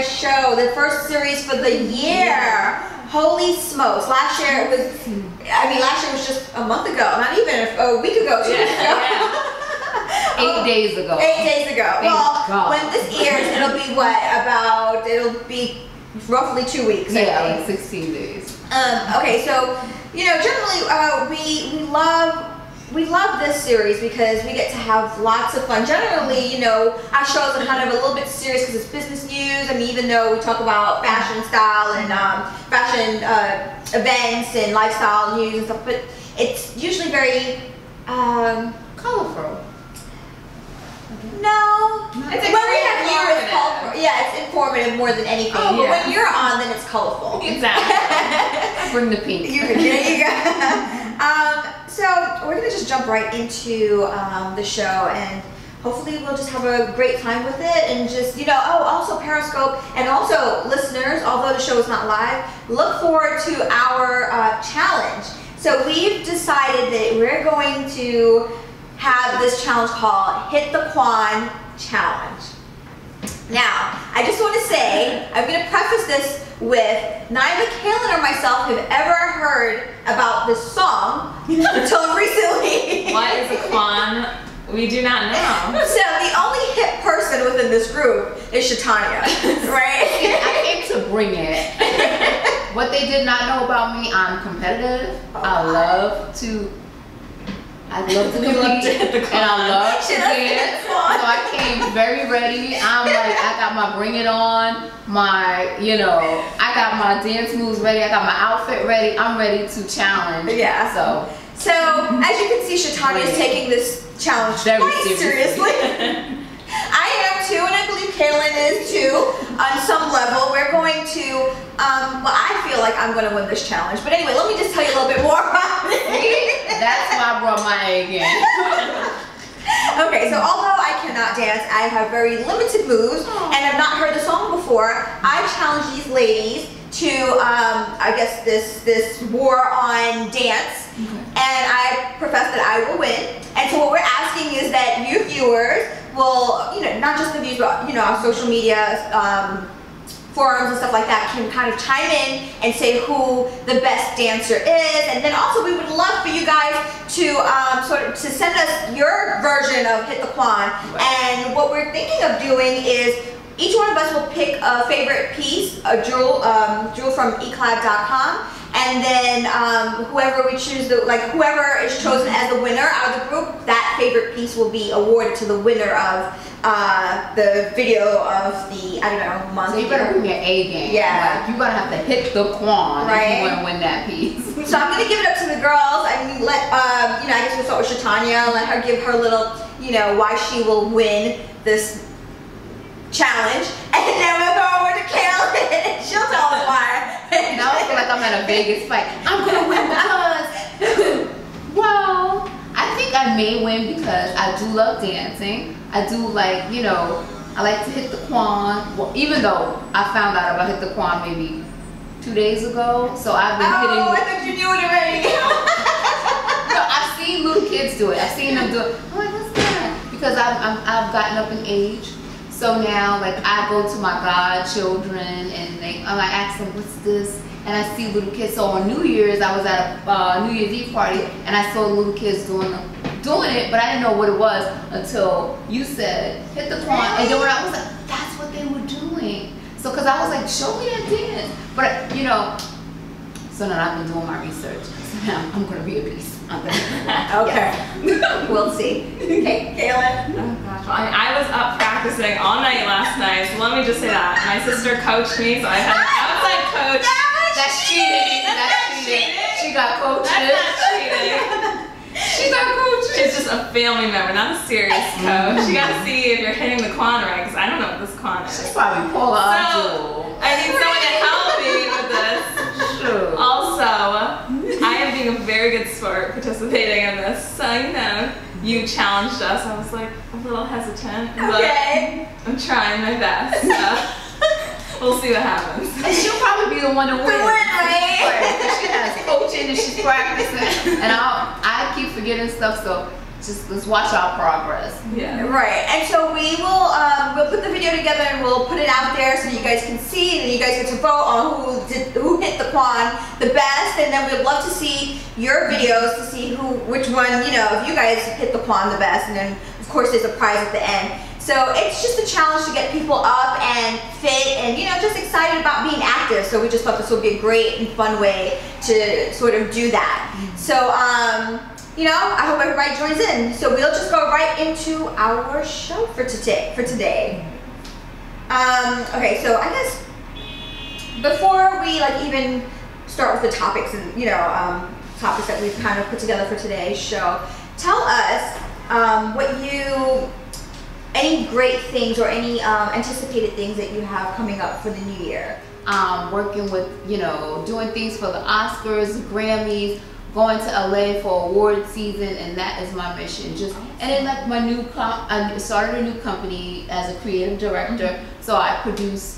their show, the first series for the year. Holy smokes. Last year it was, I mean, last year was just a month ago, not even a week ago, 2 weeks ago. Yeah. 8 days ago. 8 days ago. Thank God. When this airs, it'll be roughly 2 weeks. Yeah, like 16 days. Okay, so, you know, generally we love this series because we get to have lots of fun. Generally, you know, our shows are kind of a little bit serious because it's business news. I mean, even though we talk about fashion style and fashion events and lifestyle news and stuff, but it's usually very colorful. No, it's when we have you, it's colorful. Yeah, it's informative more than anything. Oh, but yeah. When you're on, then it's colorful. Exactly. Bring the pink. There you go. So we're gonna just jump right into the show, and hopefully we'll just have a great time with it, and just, you know, also Periscope, and also listeners, although the show is not live, look forward to our challenge. So we've decided that we're going to have this challenge called Hit The Quan Challenge. Now, I just want to say, I'm gonna preface this with neither Kaylin or myself have ever heard about this song until recently. What is a Quan? We do not know. So the only hip person within this group is Shatonia, right? I hate to bring it. What they did not know about me, I'm competitive. Oh, I love to compete, and I love to dance, so I came very ready. I'm like, I got my bring it on, I got my dance moves ready, I got my outfit ready, I'm ready to challenge. Yeah. So as you can see, Shatonia is taking this challenge quite seriously. I am too, and I believe Kaylin is too, on some level. We're going to, well, I feel like I'm going to win this challenge, but anyway, let me just tell you a little bit more about it. That's why I brought my A game. Okay, so although I cannot dance, I have very limited moves, and I've not heard the song before, I challenge these ladies to, I guess, this war on dance, and I profess that I will win. And so what we're asking is that you viewers will, you know, not just the views, but, you know, our social media, forums and stuff like that can kind of chime in and say who the best dancer is, and then also we would love for you guys to sort of send us your version of Hit the Quan. Right. And what we're thinking of doing is each one of us will pick a favorite piece, a jewel from eclad.com, and then whoever is chosen as the winner out of the group, that favorite piece will be awarded to the winner of the video of the, I don't know, month. So you better win your A game. Yeah. Like, you better have to hit the Quan if you want to win that piece. So I'm going to give it up to the girls. I mean, I guess we'll start with Shatonia. Let her give her little, you know, why she will win this challenge. And then we'll go over to Kaylin. She'll tell us why. Now I feel like I'm at a Vegas fight. I'm going to win because, well, I think I may win because I do love dancing. I do like, you know, I like to hit the Quan. Well, even though I found out about Hit the Quan maybe 2 days ago, so I've been hitting. Oh, I thought you knew it already. No, I've seen little kids do it. I've seen them do it. I'm like, what's that? Because I've gotten up in age, so now like I go to my godchildren and I ask them what's this, and I see little kids. So on New Year's, I was at a New Year's Eve party, and I saw little kids doing it, but I didn't know what it was until you said hit the Quan, and then when I was like, that's what they were doing. So, cause I was like, show me that dance. But you know, so now I've been doing my research. So now I'm gonna be a beast. Okay, we'll see. Okay, Kaylin. Oh gosh, I was up practicing all night last night. So let me just say that my sister coached me, so I had an outside coach. That's cheating. That's cheating. She got coached. That's not cheating. She's not coach. She's just a family member, not a serious coach. You gotta see if you're hitting the Quan right, because I don't know what this Quan is. She's probably Paula Abdul. I need someone to help me with this. Sure. Also, I am being a very good sport participating in this. So, you know, you challenged us. I was like a little hesitant, but I'm trying my best. So. We'll see what happens. And she'll probably be the one to win. She has coaching and she's practicing. And I keep forgetting stuff, so just let's watch our progress. Yeah. Right. And so we will we'll put the video together and we'll put it out there so you guys can see, and you guys get to vote on who hit the Quan the best. And then we'd love to see your videos to see which one, you know, if you guys hit the Quan the best. And then of course there's a prize at the end. So it's just a challenge to get people up and fit and, you know, just excited about being active. So we just thought this would be a great and fun way to sort of do that. So, you know, I hope everybody joins in. So we'll just go right into our show for today. Okay, so I guess before we like even start with the topics and, you know, topics that we've kind of put together for today's show, tell us any great things or any anticipated things that you have coming up for the new year? Working with, you know, doing things for the Oscars, Grammys, going to LA for award season, and that is my mission. And then like my new, I started a new company as a creative director, so I produce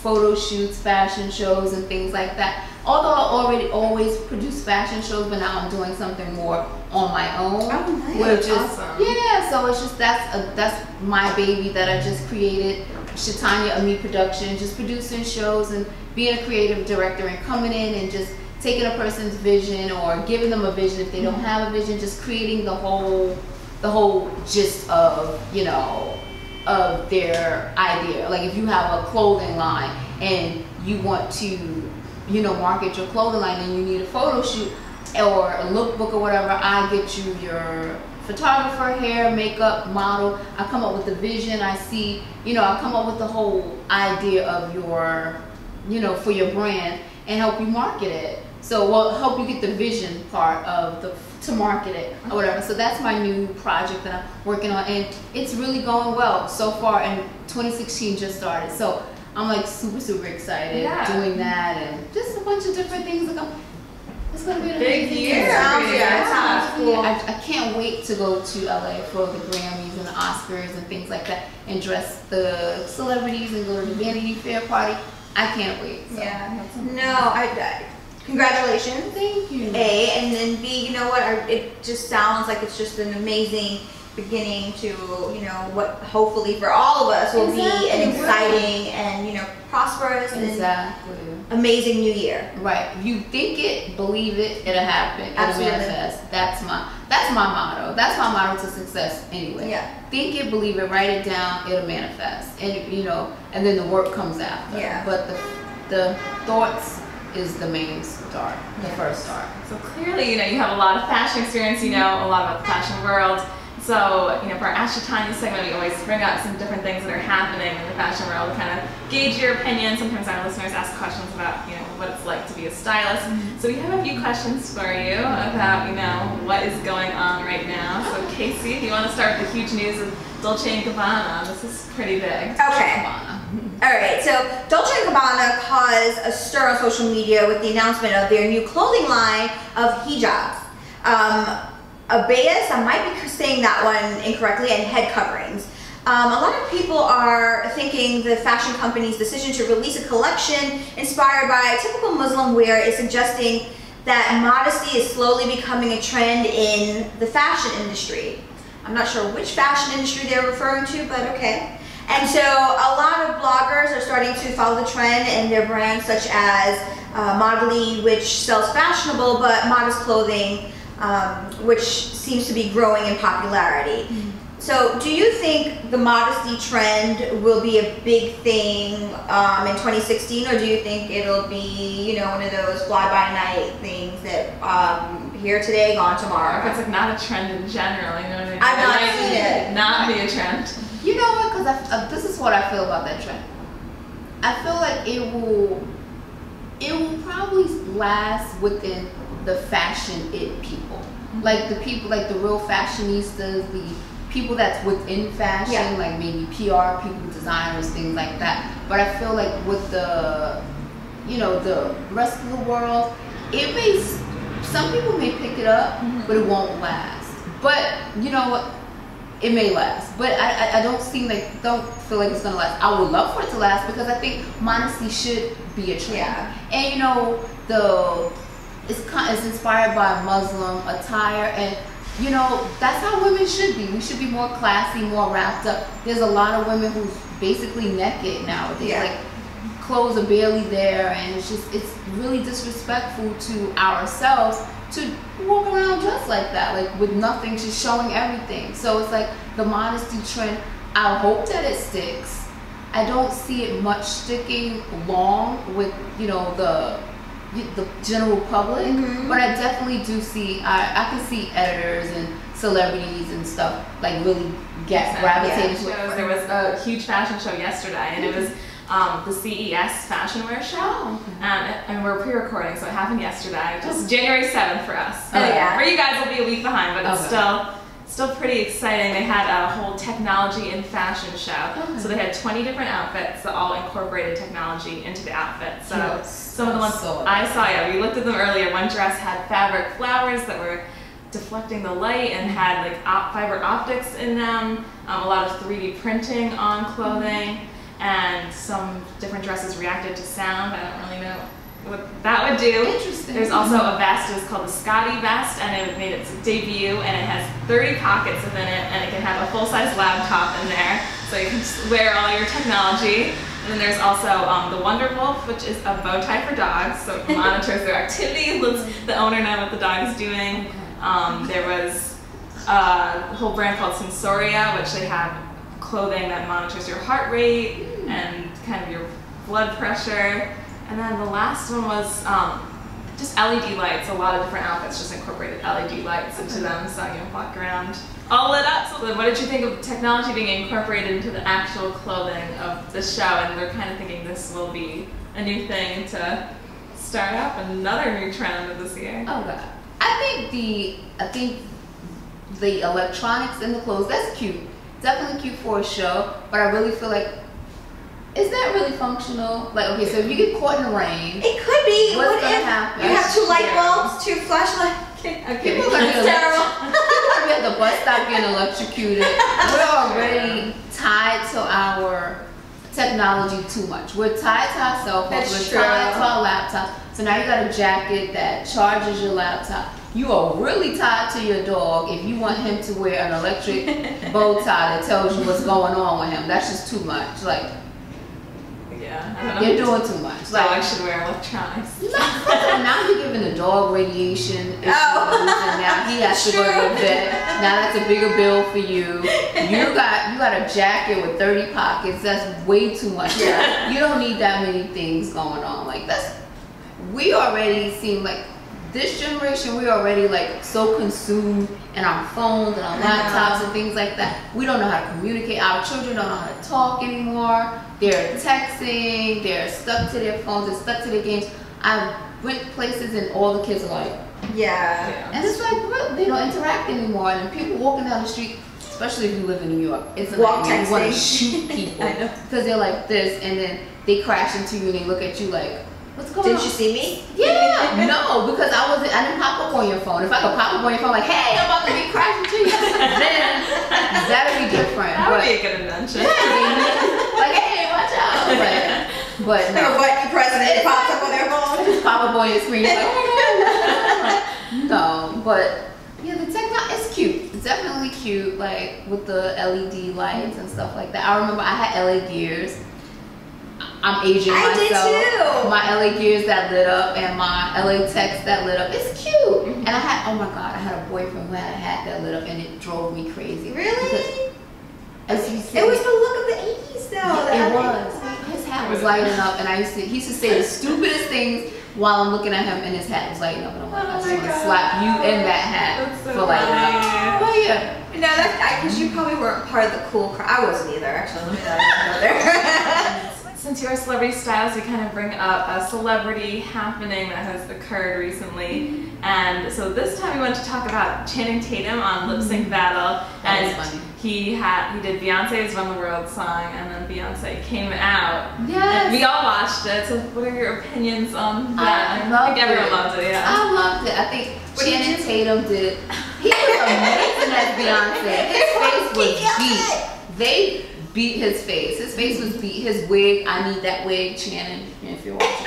photo shoots, fashion shows, and things like that. Although I already always produce fashion shows, but now I'm doing something more on my own. Oh, nice. Awesome. Yeah, so it's just that's my baby that I just created, Shatonia Amee Production, just producing shows and being a creative director and coming in and just taking a person's vision or giving them a vision if they don't have a vision, just creating the whole gist of, you know, of their idea. Like if you have a clothing line and you want to, you know, market your clothing line and you need a photo shoot or a lookbook or whatever, I get you your photographer, hair, makeup, model. I come up with the vision. I see, you know, I come up with the whole idea of your, you know, for your brand and help you market it. So we'll help you get the vision part of to market it or whatever. So that's my new project that I'm working on, and it's really going well so far, and 2016 just started. So I'm like super excited doing that, and just a bunch of different things. It's gonna be a big year. I can't wait to go to LA for the Grammys and the Oscars and things like that, and dress the celebrities and go to the Vanity Fair party. I can't wait. So. Yeah. No, congratulations. Thank you. A, and then B, you know what? It just sounds like it's just an amazing beginning to, you know, what hopefully for all of us will be an exciting and, you know, prosperous and amazing new year. Right. You think it, believe it, it'll happen. It'll manifest. That's my motto. That's my motto to success anyway. Yeah. Think it, believe it, write it down, it'll manifest. And, you know, and then the work comes after. Yeah. But the thoughts is the main start, the first start. So clearly, you know, you have a lot of fashion experience, you know, a lot about the fashion world. So, you know, for our Ask Shatonia segment, we always bring up some different things that are happening in the fashion world to kind of gauge your opinion. Sometimes our listeners ask questions about, you know, what it's like to be a stylist. So we have a few questions for you about, you know, what is going on right now. So Casey, if you want to start with the huge news of Dolce & Gabbana, this is pretty big. Okay. Alright, so Dolce & Gabbana caused a stir on social media with the announcement of their new clothing line of hijabs. Abayas, I might be saying that one incorrectly, and head coverings. A lot of people are thinking the fashion company's decision to release a collection inspired by typical Muslim wear is suggesting that modesty is slowly becoming a trend in the fashion industry. I'm not sure which fashion industry they're referring to, but okay. And so a lot of bloggers are starting to follow the trend, and their brands such as Modely, which sells fashionable but modest clothing, which seems to be growing in popularity. So do you think the modesty trend will be a big thing in 2016, or do you think it'll be, you know, one of those fly-by-night things that here today, gone tomorrow? It's like not a trend in general, you know what I mean? I've not seen it. Not be a trend. You know what, because this is what I feel about that trend. I feel like it will probably last within the fashion people. Like the people, like the real fashionistas, the people that's within fashion, like maybe PR people, designers, things like that. But I feel like with the, you know, the rest of the world, it may, some people may pick it up, but it won't last. But you know what? It may last, but I don't feel like it's gonna last. I would love for it to last because I think modesty should be a trend. And you know, it's inspired by Muslim attire, and You know, that's how women should be. We should be more classy, more wrapped up. There's a lot of women who's basically naked nowadays. Yeah. Like, clothes are barely there, and it's just, it's really disrespectful to ourselves to walk around dressed like that, like with nothing, just showing everything. So it's like the modesty trend, I hope that it sticks. I don't see it much sticking long with, you know, the general public, mm-hmm. but I definitely do see, I can see editors and celebrities and stuff like really get gravitated to it. There was a huge fashion show yesterday, and it was the CES Fashion Wear show, mm-hmm. and we're pre-recording, so it happened yesterday, just January 7th for us. Oh, yeah. For you guys, will be a week behind, but it's still pretty exciting. They had a whole technology and fashion show. Mm-hmm. So they had 20 different outfits that all incorporated technology into the outfit. So some of the ones I saw, we looked at them earlier. One dress had fabric flowers that were deflecting the light and had like fiber optics in them, a lot of 3D printing on clothing, mm-hmm. and some different dresses reacted to sound. I don't really know what that would do. Interesting. There's also a vest, it was called the Scotty vest, and it made its debut, and it has 30 pockets within it, and it can have a full-size laptop in there, so you can just wear all your technology. And then there's also the Wonder Wolf, which is a bow tie for dogs, so it monitors their activities, lets the owner know what the dog is doing. There was a whole brand called Sensoria, which they have clothing that monitors your heart rate and kind of your blood pressure. And then the last one was just LED lights. A lot of different outfits just incorporated LED lights into them, so you can walk around all lit up. So what did you think of technology being incorporated into the actual clothing of the show? And we're kind of thinking this will be a new thing to start up, another new trend of this year. Oh God, I think the electronics in the clothes, that's cute, definitely cute for a show, but I really feel like, is that really functional? Like, okay, so if you get caught in the rain, it could be. What's gonna happen? You have two light bulbs, two flashlights. Okay. People are at the bus stop getting electrocuted. We're already tied to our technology too much. We're tied to our cell phones. We're tied to our laptops. So now you got a jacket that charges your laptop. You are really tied to your dog if you want him to wear an electric bow tie that tells you what's going on with him. That's just too much. Like. Yeah, you're doing too much. So like, I should wear electronics. Now you're giving the dog radiation. Now he has to go to bed. Now that's a bigger bill for you. You got a jacket with 30 pockets. That's way too much. Yeah. You don't need that many things going on. Like that's, we already seem like this generation. We already like so consumed in our phones and our laptops and things like that. We don't know how to communicate. Our children don't know how to talk anymore. They're texting, they're stuck to their phones, they're stuck to their games. I went places and all the kids are like, and it's like, well, they don't interact anymore. And people walking down the street, especially if you live in New York, it's like you want to shoot people because they're like this, and then they crash into you and they look at you like, what's going on? Didn't you see me? Yeah, no, because I didn't pop up on your phone. If I could pop up on your phone, like, hey, I'm about to be crashing to you, then that'd be different. That would be a good invention. Like, hey. But no. Like a president pops up on their phone. Pop up on your screen. Like, no, but yeah, the technology is cute. It's definitely cute, like with the LED lights and stuff like that. I remember I had LA Gears. I'm aging myself. I did too. My LA Gears that lit up and my LA Text that lit up. It's cute. Mm-hmm. And I had, oh my God, I had a boyfriend who had a hat that lit up, and it drove me crazy. Really? As you see, it was the look of the 80s though. Yeah, it was. His hat was lighting up, and he used to say the stupidest things while I'm looking at him, and his hat was lighting up, and I'm like, I just want to slap you in that hat for lighting up. But yeah. No, that's because you probably weren't part of the cool crowd. I wasn't either, actually. Since you are celebrity stylists, we kind of bring up a celebrity happening that has occurred recently. And so this time we want to talk about Channing Tatum on Lip Sync Battle. That was funny. He did Beyonce's Run the World song, and then Beyonce came out. Yes. And we all watched it, so what are your opinions on that? I think everyone loved it. I loved it. I think Channing Tatum did. He was amazing as Beyonce. His face was deep. They beat his face. His face was beat. His wig, I need that wig, Channing, if you're watching.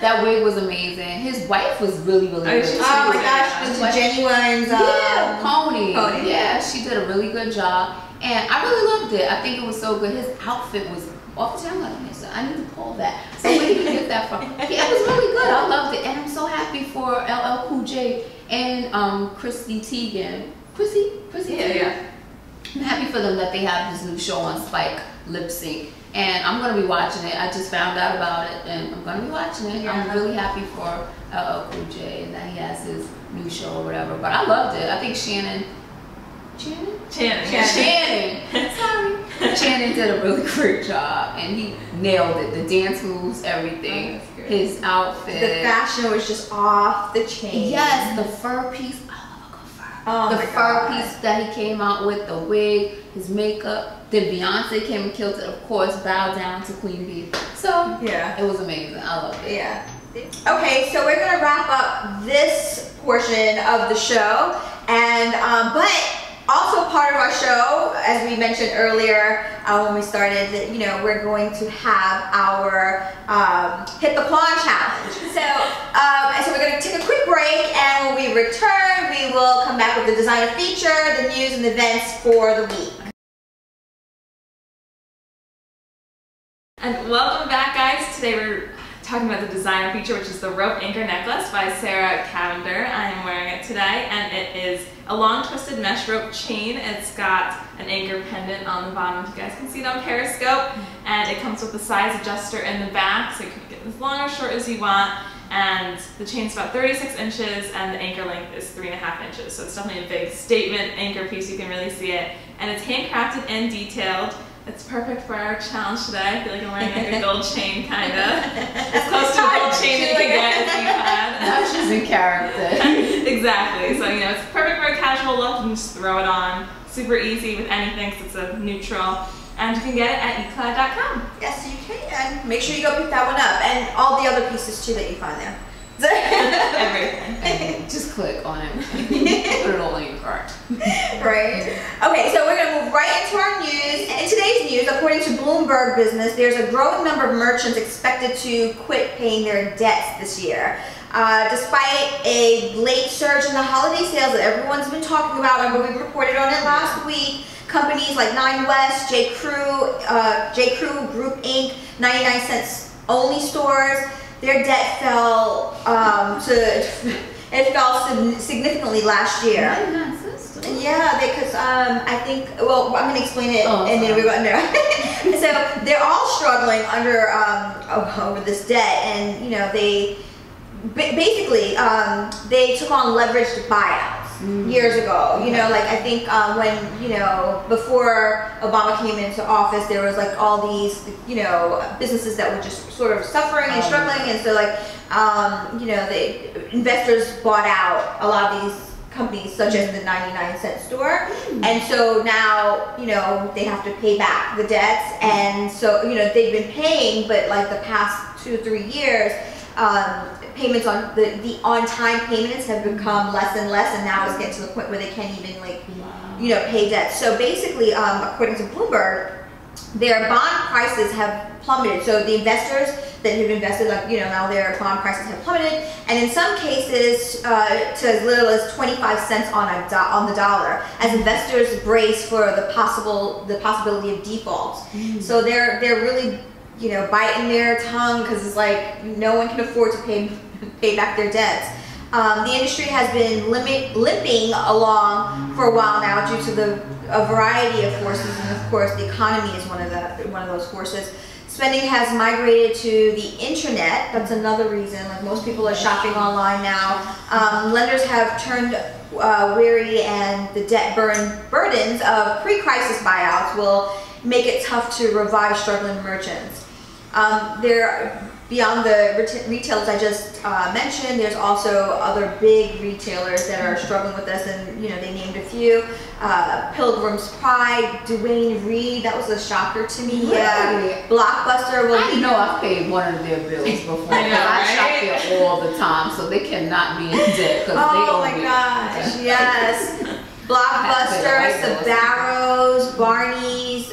That wig was amazing. His wife was really, really good. Oh my gosh, was Genuine's Pony. Yeah, she did a really good job. And I really loved it. I think it was so good. His outfit was off the time. I'm like, so I need to pull that. So where did you get that from? Yeah, it was really good. I loved it. And I'm so happy for LL Cool J and Chrissy Teigen. Chrissy Teigen. Yeah. I'm happy for them that they have this new show on Spike, Lip Sync. And I'm going to be watching it. I just found out about it and I'm going to be watching it. Yeah, I'm really happy for LL Cool J and that he has his new show or whatever. But I loved it. I think Channing did a really great job and he nailed it. The dance moves, everything, his outfit. The fashion was just off the chain. Yes, the fur piece. Oh, the fur piece that he came out with, the wig, his makeup. Then Beyonce came and killed it, of course, bow down to Queen Bee. So yeah, it was amazing. I loved it. Yeah. Okay, so we're gonna wrap up this portion of the show, and but also part of our show, as we mentioned earlier when we started, that we're going to have our Hit the Quan challenge. So, so we're going to take a quick break, and when we return, we will come back with the designer feature, the news, and the events for the week. And welcome back, guys. Today we're talking about the designer feature, which is the rope anchor necklace by Sarah Cavendar. I am wearing it today, and it is a long twisted mesh rope chain. It's got an anchor pendant on the bottom, if you guys can see it on Periscope, and it comes with a size adjuster in the back, so you can get as long or short as you want, and the chain's about 36 inches, and the anchor length is 3.5 inches, so it's definitely a big statement anchor piece. You can really see it, and it's handcrafted and detailed. It's perfect for our challenge today. I feel like I'm wearing like a gold chain, kind of. As close to a gold chain as you can get if you had. That's just in character. Exactly. So, it's perfect for a casual look. You can just throw it on. Super easy with anything, because it's a neutral. And you can get it at eclad.com. Yes, you can. Make sure you go pick that one up. And all the other pieces, too, that you find there. Everything. Just click on it. Put it all in your cart. Right. Okay, so we're going to move right into our news. And in today's news, according to Bloomberg Business, there's a growing number of merchants expected to quit paying their debts this year. Despite a late surge in the holiday sales that everyone's been talking about, and we reported on it last week, companies like 9 West, J.Crew Group Inc., 99 Cents Only stores, their debt fell significantly last year. Yeah, because I think, well, I'm gonna explain it and then we go under. So they're all struggling under over this debt, and they basically they took on leveraged buyouts years ago. Like I think when before Obama came into office, there was like all these businesses that were just sort of suffering and struggling, and so like the investors bought out a lot of these companies, such as the 99 cent store, and so now they have to pay back the debts, and so they've been paying, but like the past 2 or 3 years, payments on the on-time payments have become less and less, and now it's getting to the point where they can't even pay debt. So basically, according to Bloomberg, their bond prices have plummeted. So the investors that have invested, now their bond prices have plummeted, and in some cases to as little as 25 cents on the dollar, as investors brace for the possibility of defaults. So they're really biting their tongue, because it's like no one can afford to pay back their debts. The industry has been limping along for a while now due to a variety of forces, and of course the economy is one of those forces. Spending has migrated to the internet. That's another reason. Like most people are shopping online now. Lenders have turned weary, and the debt burdens of pre-crisis buyouts will make it tough to revive struggling merchants. Beyond the retailers I just mentioned, there's also other big retailers that are struggling with this, and they named a few. Pilgrim's Pride, Dwayne Reed, that was a shocker to me. Really? Yeah. Blockbuster. Well, I've paid one of their bills before. I know, right? I shop there all the time, so they cannot be in debt, because they owe me. Oh my gosh, yes. Blockbuster, Sabaros, Barneys,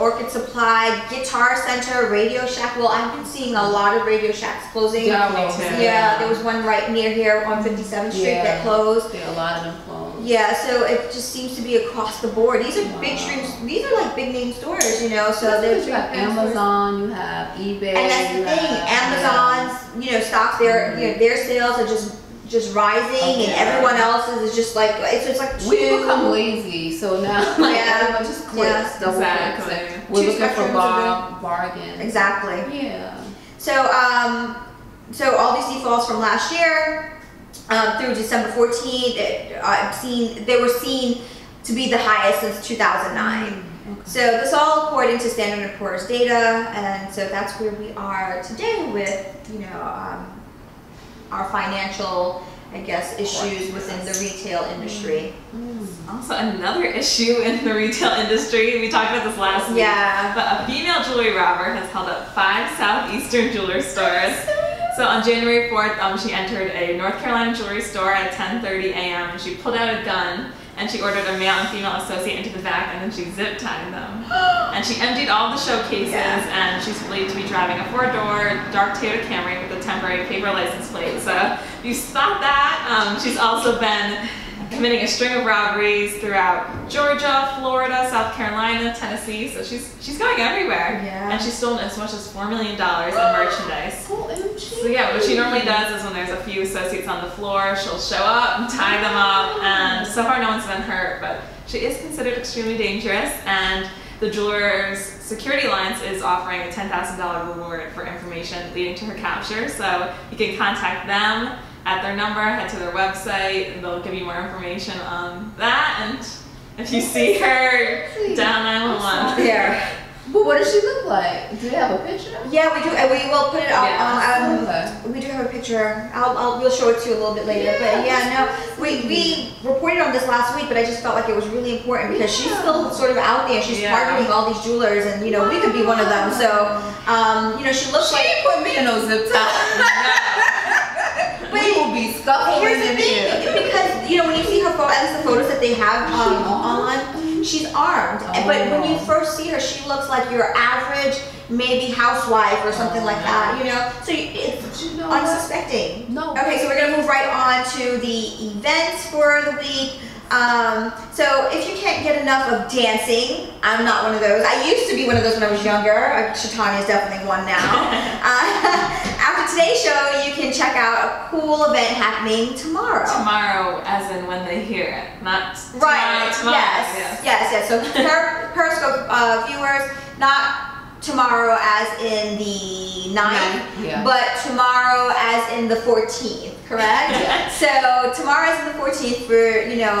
Orchid Supply, Guitar Center, Radio Shack. Well, I've been seeing a lot of Radio Shacks closing. Yeah, me too. Yeah, there was one right near here on 57th Street that closed. Yeah, a lot of them closed. Yeah, so it just seems to be across the board. These are big streams. These are like big name stores, you know. So there's you have Amazon, you have eBay, and that's the thing. Amazon's, you know, stocks. Their sales are just rising, and everyone else's is just like it's like we become lazy. So now, like everyone just clicks, double clicks. We're looking for bargains. Exactly. Yeah. So so all these defaults from last year through December 14th, they were seen to be the highest since 2009. Okay. So this all according to Standard & Poor's data, and so that's where we are today with our financial, I guess, issues within the retail industry. Also another issue in the retail industry, we talked about this last week, but a female jewelry robber has held up 5 Southeastern jewelry stores. So on January 4th, she entered a North Carolina jewelry store at 10:30 a.m. and she pulled out a gun and she ordered a male and female associate into the back, and then she zip-tied them. And she emptied all the showcases, and she's believed to be driving a 4-door dark Toyota Camry with a temporary paper license plate. So if you spot that, she's also been committing a string of robberies throughout Georgia, Florida, South Carolina, Tennessee. So she's going everywhere. Yeah. And she's stolen as much as $4 million in merchandise. OMG. So yeah, what she normally does is when there's a few associates on the floor, she'll show up and tie them up. And so far no one's been hurt, but she is considered extremely dangerous. And the jeweler's security alliance is offering a $10,000 reward for information leading to her capture. So you can contact them at their number, head to their website, and they'll give you more information on that. And if you see her, down 911. Yeah. But what does she look like? Do we have a picture? Yeah, we do. We will put it up. We do have a picture. We'll show it to you a little bit later. But we reported on this last week, but I just felt like it was really important because she's still sort of out there. She's partnering all these jewelers, and you know we could be one of them. So you know she put me in those zip ties. People be scuffling. Here's the thing, because you know when you see her photo, at least the photos that they have online, she's armed. But when you first see her, she looks like your average maybe housewife or something like that. You know, so it's unsuspecting. No. Okay, so we're gonna move right on to the events for the week. So if you can't get enough of dancing, I'm not one of those. I used to be one of those when I was younger. Shatonia is definitely one now. After today's show, you can check out a cool event happening tomorrow. Tomorrow, as in when they hear it, not tomorrow. Right. Tomorrow. Yes. So Periscope viewers, not tomorrow as in the 9th, but tomorrow as in the 14th. Correct? So tomorrow is the 14th for, you know,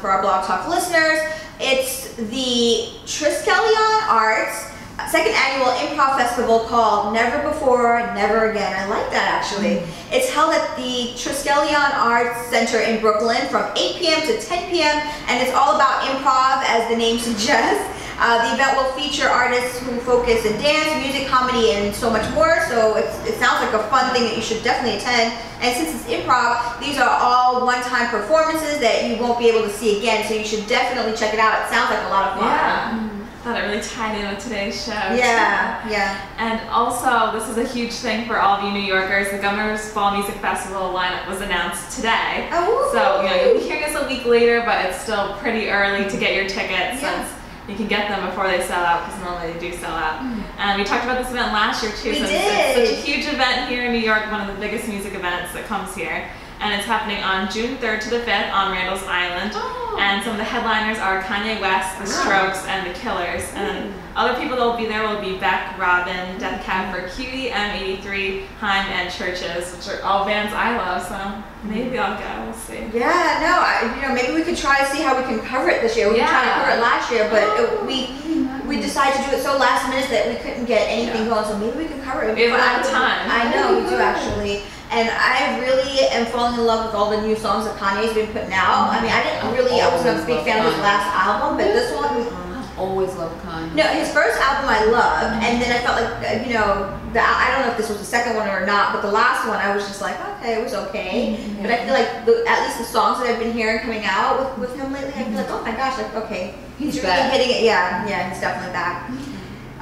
for our Blog Talk listeners. It's the Triskelion Arts 2nd annual improv festival called Never Before, Never Again. I like that actually. It's held at the Triskelion Arts Center in Brooklyn from 8 p.m. to 10 p.m. and it's all about improv as the name suggests. The event will feature artists who focus in dance, music, comedy, and so much more. So it sounds like a fun thing that you should definitely attend. And since it's improv, these are all one-time performances that you won't be able to see again. So you should definitely check it out. It sounds like a lot of fun. Yeah. I thought it really tied in with today's show. Yeah. And also, this is a huge thing for all of you New Yorkers. The Governor's Fall Music Festival lineup was announced today. So, you know, you'll be hearing this a week later, but it's still pretty early to get your tickets since you can get them before they sell out, because normally they do sell out. And we talked about this event last year too. It's such a huge event here in New York, one of the biggest music events that comes here. And it's happening on June 3rd to the 5th on Randall's Island. And some of the headliners are Kanye West, The Strokes, and The Killers. And other people that will be there will be Beck, Robin, Death Cab for Cutie, M83, Haim, and Churches, which are all bands I love, so maybe I'll go, we'll see. Yeah, no, you know, maybe we could try to see how we can cover it this year. We tried to cover it last year, but we decided to do it so last minute that we couldn't get anything going, so maybe we can cover it. We have a lot of time. I know, we do actually. And I really am falling in love with all the new songs that Kanye's been putting out. I mean, I wasn't a big fan of his last album, but this one, always loved Kanye. No, his first album I loved, and then I felt like, you know, I don't know if this was the second one or not, but the last one I was just like, okay, it was okay. But I feel like at least the songs that I've been hearing coming out with him lately, I feel like, oh my gosh, like, okay, he's really hitting it. Yeah, yeah, he's definitely back.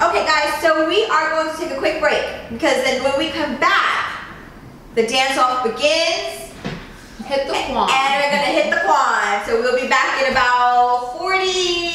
Okay, guys, so we are going to take a quick break, because then when we come back, the dance-off begins. Hit the Quan. And we're going to hit the Quan. So we'll be back in about 40